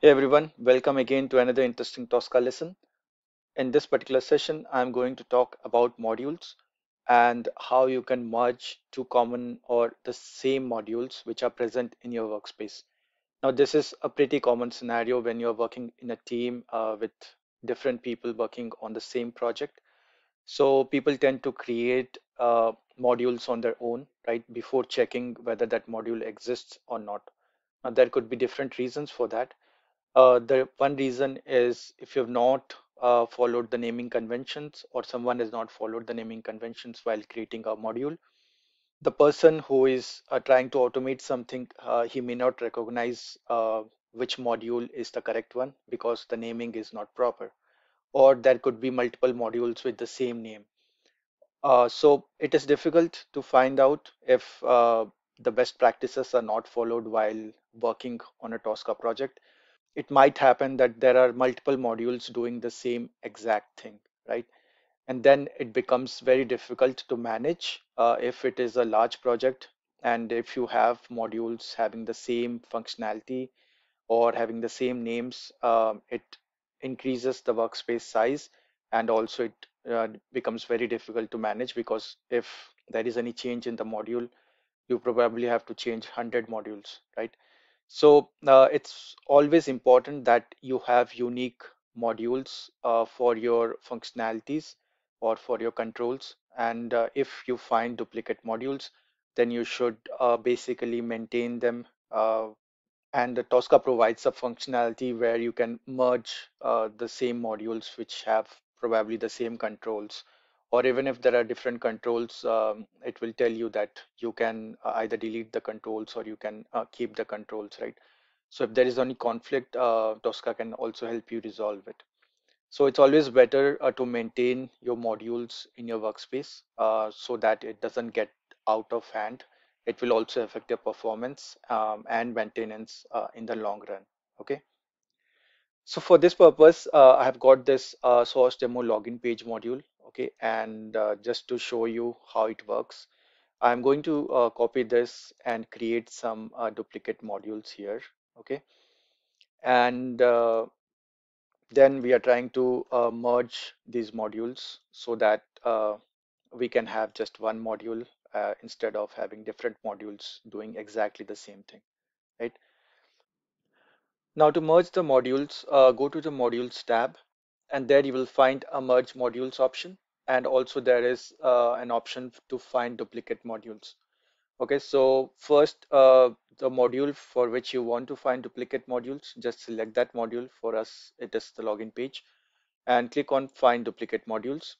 Hey everyone, welcome again to another interesting Tosca lesson. In this particular session, I'm going to talk about modules and how you can merge two common or the same modules which are present in your workspace. Now, this is a pretty common scenario when you're working in a team with different people working on the same project. So people tend to create modules on their own, right, before checking whether that module exists or not. Now, there could be different reasons for that. The one reason is if you've not followed the naming conventions, or someone has not followed the naming conventions while creating a module. The person who is trying to automate something, he may not recognize which module is the correct one because the naming is not proper, or there could be multiple modules with the same name. So it is difficult to find out if the best practices are not followed while working on a Tosca project. It might happen that there are multiple modules doing the same exact thing, right? And then it becomes very difficult to manage if it is a large project and if you have modules having the same functionality or having the same names, it increases the workspace size, and also it becomes very difficult to manage, because if there is any change in the module, you probably have to change 100 modules, right? So it's always important that you have unique modules for your functionalities or for your controls. And if you find duplicate modules, then you should basically maintain them. And the Tosca provides a functionality where you can merge the same modules which have probably the same controls. Or even if there are different controls, it will tell you that you can either delete the controls or you can keep the controls, right? So if there is any conflict, Tosca can also help you resolve it. So it's always better to maintain your modules in your workspace so that it doesn't get out of hand. It will also affect your performance and maintenance in the long run, okay? So for this purpose, I have got this source demo login page module. Okay, and just to show you how it works, I'm going to copy this and create some duplicate modules here. Okay, and then we are trying to merge these modules so that we can have just one module instead of having different modules doing exactly the same thing, right? Now, to merge the modules, go to the modules tab, and there you will find a merge modules option, and also there is an option to find duplicate modules. Okay, so first the module for which you want to find duplicate modules, just select that module. For us it is the login page, and click on find duplicate modules.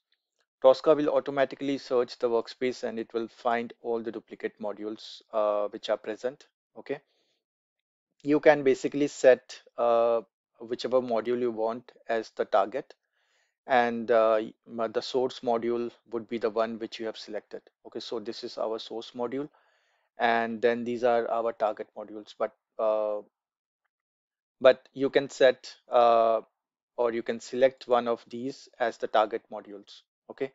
Tosca will automatically search the workspace and it will find all the duplicate modules which are present. Okay, you can basically set whichever module you want as the target, and the source module would be the one which you have selected. Okay, so this is our source module, and then these are our target modules, but you can set or you can select one of these as the target modules. Okay,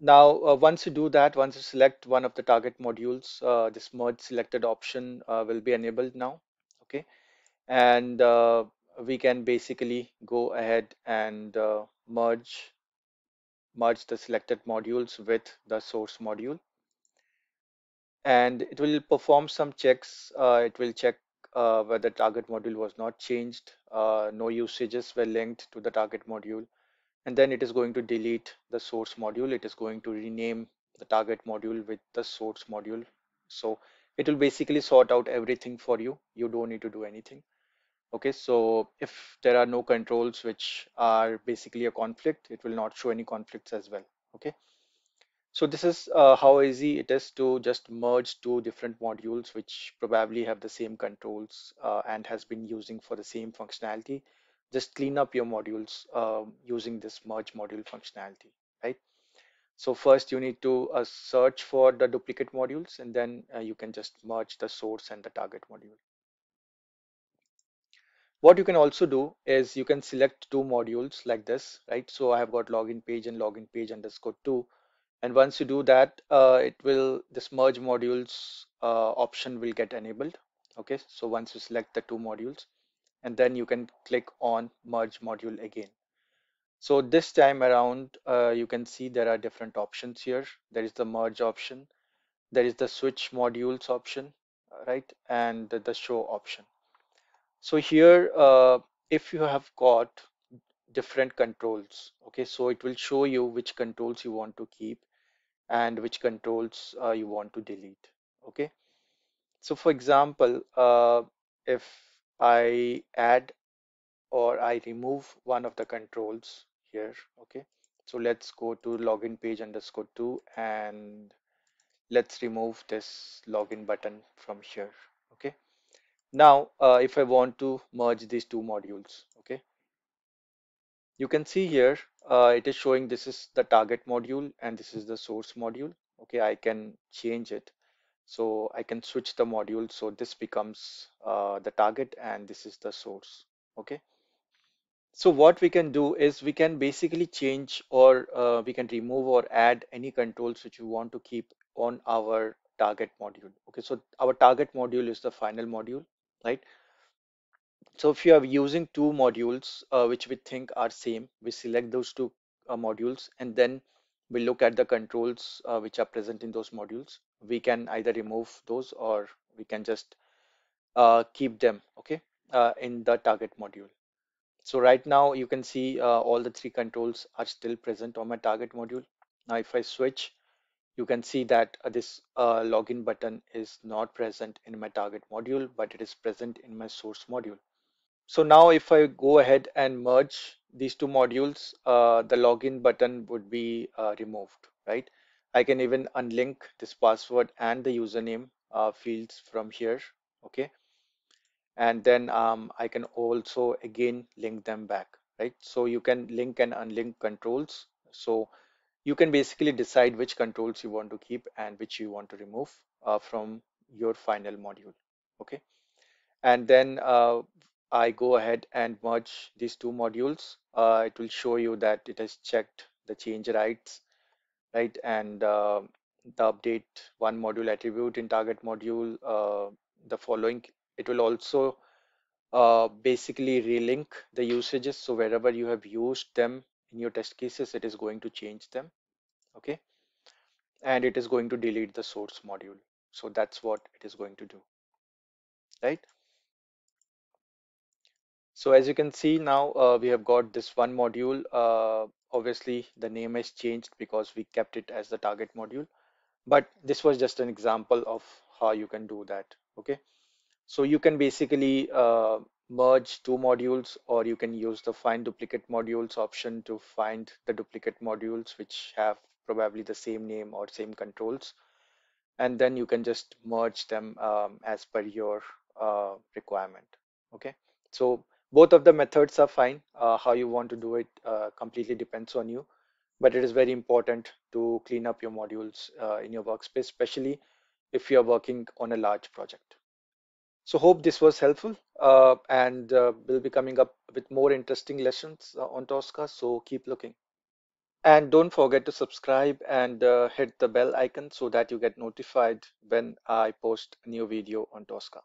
now once you do that, once you select one of the target modules, this merge selected option will be enabled now. Okay, and we can basically go ahead and merge the selected modules with the source module, and it will perform some checks. It will check whether target module was not changed, no usages were linked to the target module, and then it is going to delete the source module. It is going to rename the target module with the source module. So it will basically sort out everything for you. You don't need to do anything. Okay, so if there are no controls which are basically a conflict, it will not show any conflicts as well. Okay, so this is how easy it is to just merge two different modules which probably have the same controls and has been using for the same functionality. Just clean up your modules using this merge module functionality, right? So first you need to search for the duplicate modules, and then you can just merge the source and the target module. What you can also do is you can select two modules like this, right? So I have got login page and login page _2, and once you do that, this merge modules option will get enabled. Okay, so once you select the two modules, and then you can click on merge module again. So this time around, you can see there are different options here. There is the merge option, there is the switch modules option, right, and the show option. So here, if you have got different controls, okay, so it will show you which controls you want to keep and which controls you want to delete. Okay, so for example, if I add or I remove one of the controls here, okay, so let's go to login page _2 and let's remove this login button from here. Okay, now if I want to merge these two modules, okay, you can see here it is showing this is the target module and this is the source module. Okay, I can change it, so I can switch the module, so this becomes the target and this is the source. Okay, so what we can do is we can basically change or we can remove or add any controls which you want to keep on our target module. Okay, so our target module is the final module, right? So if you are using two modules which we think are same, we select those two modules and then we look at the controls which are present in those modules. We can either remove those or we can just keep them, okay, in the target module. So right now you can see all the three controls are still present on my target module. Now if I switch, you can see that this login button is not present in my target module, but it is present in my source module. So now if I go ahead and merge these two modules, the login button would be removed, right? I can even unlink this password and the username fields from here, okay? And then I can also again link them back, right? So you can link and unlink controls. So you can basically decide which controls you want to keep and which you want to remove from your final module, okay? And then I go ahead and merge these two modules. It will show you that it has checked the change rights, right? And the update one module attribute in target module, the following. It will also basically relink the usages. So wherever you have used them in your test cases, it is going to change them, okay? And it is going to delete the source module. So that's what it is going to do, right? So as you can see now, we have got this one module. Obviously the name has changed because we kept it as the target module, but this was just an example of how you can do that, okay? So you can basically merge two modules, or you can use the find duplicate modules option to find the duplicate modules which have probably the same name or same controls, and then you can just merge them as per your requirement, okay? So both of the methods are fine. How you want to do it completely depends on you, but it is very important to clean up your modules in your workspace, especially if you are working on a large project. So hope this was helpful, and we'll be coming up with more interesting lessons on Tosca, so keep looking. And don't forget to subscribe and hit the bell icon so that you get notified when I post a new video on Tosca.